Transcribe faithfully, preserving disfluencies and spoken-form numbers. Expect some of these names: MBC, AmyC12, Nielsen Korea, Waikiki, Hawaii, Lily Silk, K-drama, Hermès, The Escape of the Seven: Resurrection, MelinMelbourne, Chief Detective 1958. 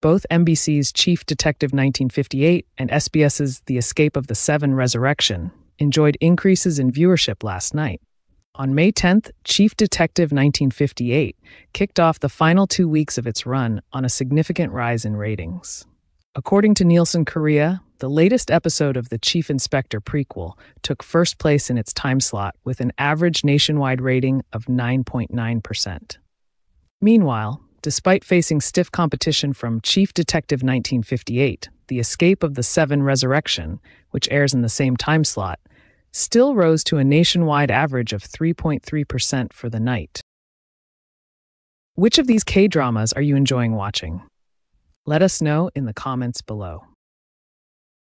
Both M B C's Chief Detective nineteen fifty-eight and S B S's The Escape of the Seven: Resurrection enjoyed increases in viewership last night. On May tenth, Chief Detective nineteen fifty-eight kicked off the final two weeks of its run on a significant rise in ratings. According to Nielsen Korea, the latest episode of the Chief Inspector prequel took first place in its time slot with an average nationwide rating of nine point nine percent. Meanwhile, despite facing stiff competition from Chief Detective nineteen fifty-eight, The Escape of the Seven: Resurrection, which airs in the same time slot, still rose to a nationwide average of three point three percent for the night. Which of these K-dramas are you enjoying watching? Let us know in the comments below.